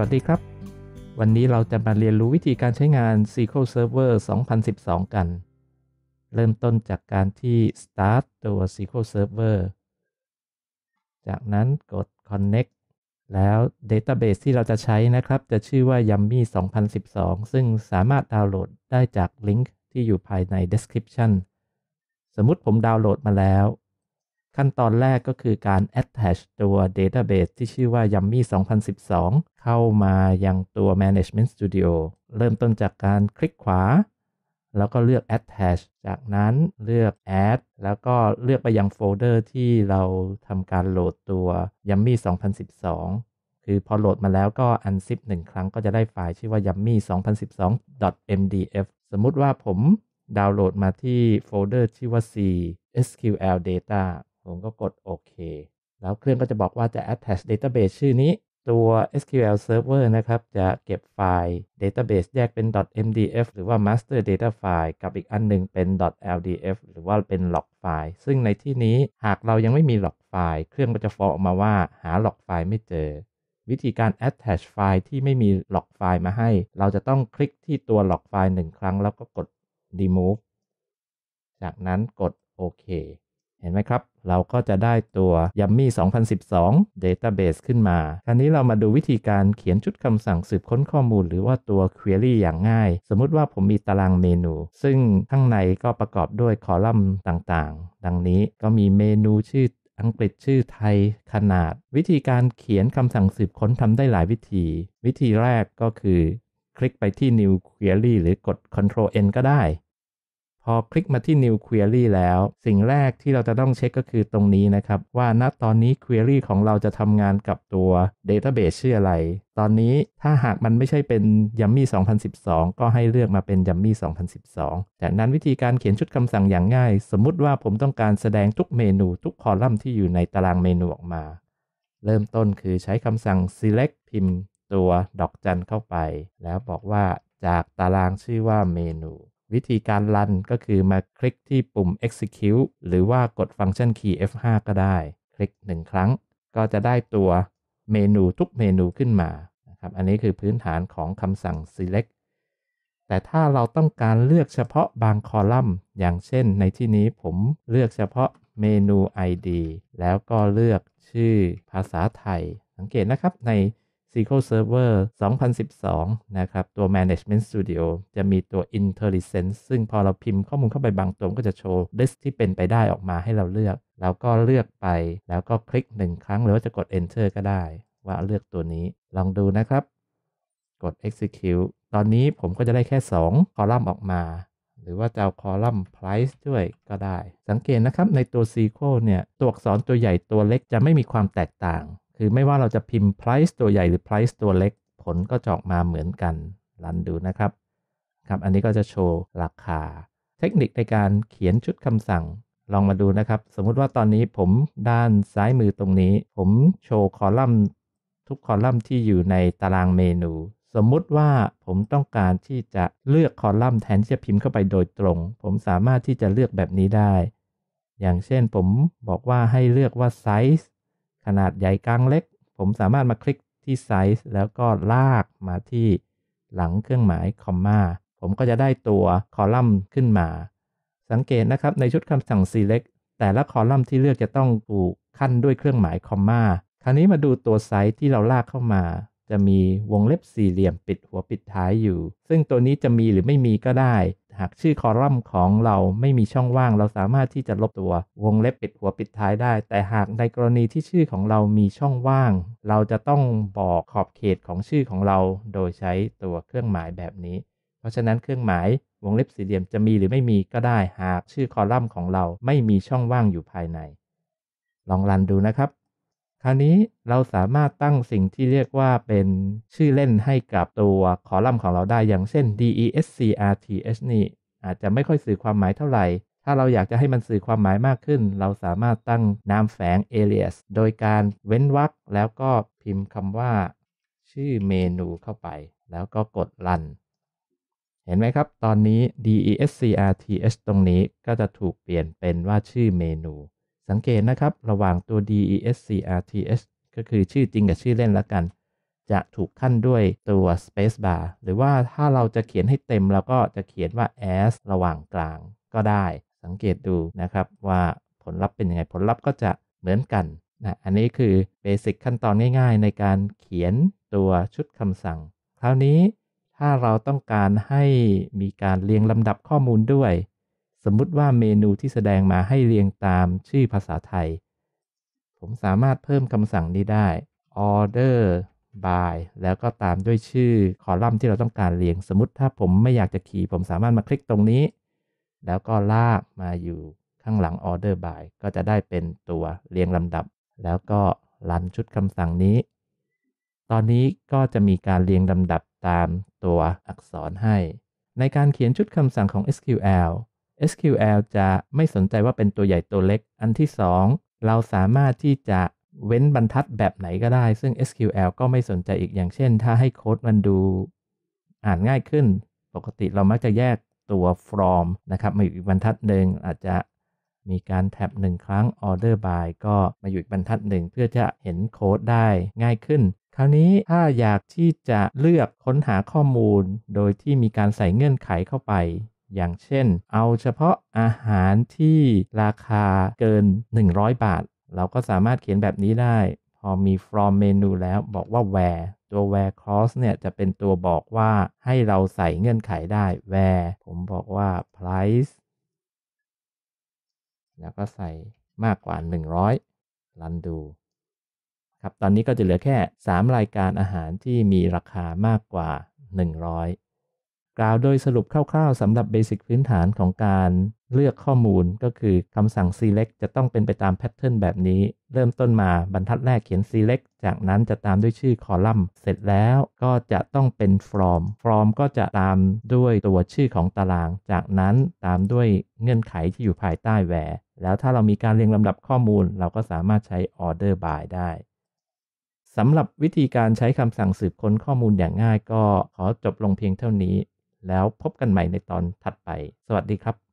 วัสดีครับวันนี้เราจะมาเรียนรู้วิธีการใช้งาน SQL Server 2012 กันเริ่มต้นจากการที่ start ตัว SQL Server จากนั้นกด connect แล้ว database ที่เราจะใช้นะครับจะชื่อว่า Yummy2012 ซึ่งสามารถดาวน์โหลดได้จากลิงก์ที่อยู่ภายใน description สมมุติผมดาวน์โหลดมาแล้วขั้นตอนแรกก็คือการ attach ตัว database ที่ชื่อว่า Yummy2012 เข้ามายังตัว Management Studio เริ่มต้นจากการคลิกขวาแล้วก็เลือก attach จากนั้นเลือก add แล้วก็เลือกไปยังโฟลเดอร์ที่เราทำการโหลดตัว Yummy2012 คือพอโหลดมาแล้วก็ unzip 1 ครั้งก็จะได้ไฟล์ชื่อว่า Yummy2012.mdf สมมุติว่าผมดาวน์โหลดมาที่โฟลเดอร์ชื่อว่า C SQL Dataผมก็กดโอเคแล้วเครื่องก็จะบอกว่าจะ attach database ชื่อนี้ตัว SQL Server นะครับจะเก็บไฟล์ database แยกเป็น .mdf หรือว่า master data file กับอีกอันหนึ่งเป็น .ldf หรือว่าเป็น log file ซึ่งในที่นี้หากเรายังไม่มี log file เครื่องก็จะฟ้องออกมาว่าหา log file ไม่เจอวิธีการ attach ไฟล์ที่ไม่มี log file มาให้เราจะต้องคลิกที่ตัว log file 1 ครั้งแล้วก็กด remove จากนั้นกดโอเคเห็นไหมครับเราก็จะได้ตัว Yummy2012 Database ขึ้นมาคราวนี้เรามาดูวิธีการเขียนชุดคำสั่งสืบค้นข้อมูลหรือว่าตัว Query อย่างง่ายสมมุติว่าผมมีตารางเมนูซึ่งข้างในก็ประกอบด้วยคอลัมน์ต่างๆดังนี้ก็มีเมนูชื่ออังกฤษชื่อไทยขนาดวิธีการเขียนคำสั่งสืบค้นทำได้หลายวิธีแรกก็คือคลิกไปที่ New Query หรือกด Ctrl N ก็ได้พอคลิกมาที่ New Query แล้วสิ่งแรกที่เราจะต้องเช็คก็คือตรงนี้นะครับว่าณตอนนี้ Query ของเราจะทำงานกับตัว Database ชื่ออะไรตอนนี้ถ้าหากมันไม่ใช่เป็น Yummy2012 ก็ให้เลือกมาเป็น Yummy2012 จากนั้นวิธีการเขียนชุดคำสั่งอย่างง่ายสมมุติว่าผมต้องการแสดงทุกเมนูทุกคอลัมน์ที่อยู่ในตารางเมนูออกมาเริ่มต้นคือใช้คำสั่ง select พิมพ์ตัวดอกจันเข้าไปแล้วบอกว่าจากตารางชื่อว่าเมนูวิธีการรันก็คือมาคลิกที่ปุ่ม execute หรือว่ากดฟังก์ชันคีย์ F5 ก็ได้คลิก1 ครั้งก็จะได้ตัวเมนูทุกเมนูขึ้นมานะครับอันนี้คือพื้นฐานของคำสั่ง select แต่ถ้าเราต้องการเลือกเฉพาะบางคอลัมน์อย่างเช่นในที่นี้ผมเลือกเฉพาะเมนู ID แล้วก็เลือกชื่อภาษาไทยสังเกตนะครับในSQL Server 2012 นะครับตัว Management Studio จะมีตัว IntelliSense ซึ่งพอเราพิมพ์ข้อมูลเข้าไปบางตัวก็จะโชว์ list ที่เป็นไปได้ออกมาให้เราเลือกเราก็เลือกไปแล้วก็คลิก1 ครั้งหรือว่าจะกด Enter ก็ได้ว่าเลือกตัวนี้ลองดูนะครับกด Execute ตอนนี้ผมก็จะได้แค่2คอลัมน์ออกมาหรือว่าจะเอาคอลัมน์ price ด้วยก็ได้สังเกตนะครับในตัว SQL เนี่ยตัวอักษรตัวใหญ่ตัวเล็กจะไม่มีความแตกต่างคือไม่ว่าเราจะพิมพ์ price ตัวใหญ่หรือ price ตัวเล็กผลก็จะออกมาเหมือนกันรันดูนะครับอันนี้ก็จะโชว์ราคาเทคนิคในการเขียนชุดคำสั่งลองมาดูนะครับสมมุติว่าตอนนี้ผมด้านซ้ายมือตรงนี้ผมโชว์คอลัมน์ทุกคอลัมน์ที่อยู่ในตารางเมนูสมมุติว่าผมต้องการที่จะเลือกคอลัมน์แทนที่จะพิมพ์เข้าไปโดยตรงผมสามารถที่จะเลือกแบบนี้ได้อย่างเช่นผมบอกว่าให้เลือกว่า sizeขนาดใหญ่กลางเล็กผมสามารถมาคลิกที่ size แล้วก็ลากมาที่หลังเครื่องหมายคอมมาผมก็จะได้ตัวคอลัมน์ขึ้นมาสังเกตนะครับในชุดคำสั่ง select แต่ละคอลัมน์ที่เลือกจะต้องถูกขั้นด้วยเครื่องหมายคอมมาคราวนี้มาดูตัว size ที่เราลากเข้ามาจะมีวงเล็บสี่เหลี่ยมปิดหัวปิดท้ายอยู่ซึ่งตัวนี้จะมีหรือไม่มีก็ได้หากชื่อคอลัมน์ของเราไม่มีช่องว่างเราสามารถที่จะลบตัววงเล็บปิดหัวปิดท้ายได้แต่หากในกรณีที่ชื่อของเรามีช่องว่างเราจะต้องบอกขอบเขตของชื่อของเราโดยใช้ตัวเครื่องหมายแบบนี้เพราะฉะนั้นเครื่องหมายวงเล็บสี่เหลี่ยมจะมีหรือไม่มีก็ได้หากชื่อคอลัมน์ของเราไม่มีช่องว่างอยู่ภายในลองรันดูนะครับคราวนี้เราสามารถตั้งสิ่งที่เรียกว่าเป็นชื่อเล่นให้กับตัวคอลัมน์ของเราได้อย่างเช่น DESCRTH นี่อาจจะไม่ค่อยสื่อความหมายเท่าไหร่ถ้าเราอยากจะให้มันสื่อความหมายมากขึ้นเราสามารถตั้งนามแฝง alias โดยการเว้นวรรคแล้วก็พิมพ์คำว่าชื่อเมนูเข้าไปแล้วก็กดรันเห็นไหมครับตอนนี้ DESCRTH ตรงนี้ก็จะถูกเปลี่ยนเป็นว่าชื่อเมนูสังเกตนะครับระหว่างตัว DESCRTH ก็คือชื่อจริงกับชื่อเล่นละกัน จะถูกขั้นด้วยตัว space bar หรือว่าถ้าเราจะเขียนให้เต็มเราก็จะเขียนว่า as ระหว่างกลางก็ได้สังเกตดูนะครับว่าผลลัพธ์เป็นยังไงผลลัพธ์ก็จะเหมือนกันนะอันนี้คือเบสิกขั้นตอนง่ายๆในการเขียนตัวชุดคำสั่งคราวนี้ถ้าเราต้องการให้มีการเรียงลำดับข้อมูลด้วยสมมุติว่าเมนูที่แสดงมาให้เรียงตามชื่อภาษาไทยผมสามารถเพิ่มคำสั่งนี้ได้ order by แล้วก็ตามด้วยชื่อคอลัมน์ที่เราต้องการเรียงสมมติถ้าผมไม่อยากจะคีย์ผมสามารถมาคลิกตรงนี้แล้วก็ลากมาอยู่ข้างหลัง order by ก็จะได้เป็นตัวเรียงลำดับแล้วก็รันชุดคำสั่งนี้ตอนนี้ก็จะมีการเรียงลำดับตามตัวอักษรให้ในการเขียนชุดคำสั่งของ SQL จะไม่สนใจว่าเป็นตัวใหญ่ตัวเล็กอันที่2เราสามารถที่จะเว้นบรรทัดแบบไหนก็ได้ซึ่ง SQL ก็ไม่สนใจอีกอย่างเช่นถ้าให้โค้ดมันดูอ่านง่ายขึ้นปกติเรามักจะแยกตัว from นะครับมาอยู่อีกบรรทัดหนึ่งอาจจะมีการแท็บ1ครั้ง order by ก็มาอยู่อีกบรรทัดหนึ่งเพื่อจะเห็นโค้ดได้ง่ายขึ้นคราวนี้ถ้าอยากที่จะเลือกค้นหาข้อมูลโดยที่มีการใส่เงื่อนไขเข้าไปอย่างเช่นเอาเฉพาะอาหารที่ราคาเกิน100บาทเราก็สามารถเขียนแบบนี้ได้พอมี from menu แล้วบอกว่า where ตัว where clause เนี่ยจะเป็นตัวบอกว่าให้เราใส่เงื่อนไขได้ where ผมบอกว่า price แล้วก็ใส่มากกว่า100รันดูครับตอนนี้ก็จะเหลือแค่3รายการอาหารที่มีราคามากกว่า100กล่าวโดยสรุปคร่าวๆสำหรับเบสิกพื้นฐานของการเลือกข้อมูลก็คือคำสั่ง select จะต้องเป็นไปตามแพทเทิร์นแบบนี้เริ่มต้นมาบรรทัดแรกเขียน select จากนั้นจะตามด้วยชื่อคอลัมน์เสร็จแล้วก็จะต้องเป็น from ก็จะตามด้วยตัวชื่อของตารางจากนั้นตามด้วยเงื่อนไขที่อยู่ภายใต้ where แล้วถ้าเรามีการเรียงลำดับข้อมูลเราก็สามารถใช้ order by ได้สำหรับวิธีการใช้คำสั่งสืบค้นข้อมูลอย่างง่ายก็ขอจบลงเพียงเท่านี้แล้วพบกันใหม่ในตอนถัดไปสวัสดีครับ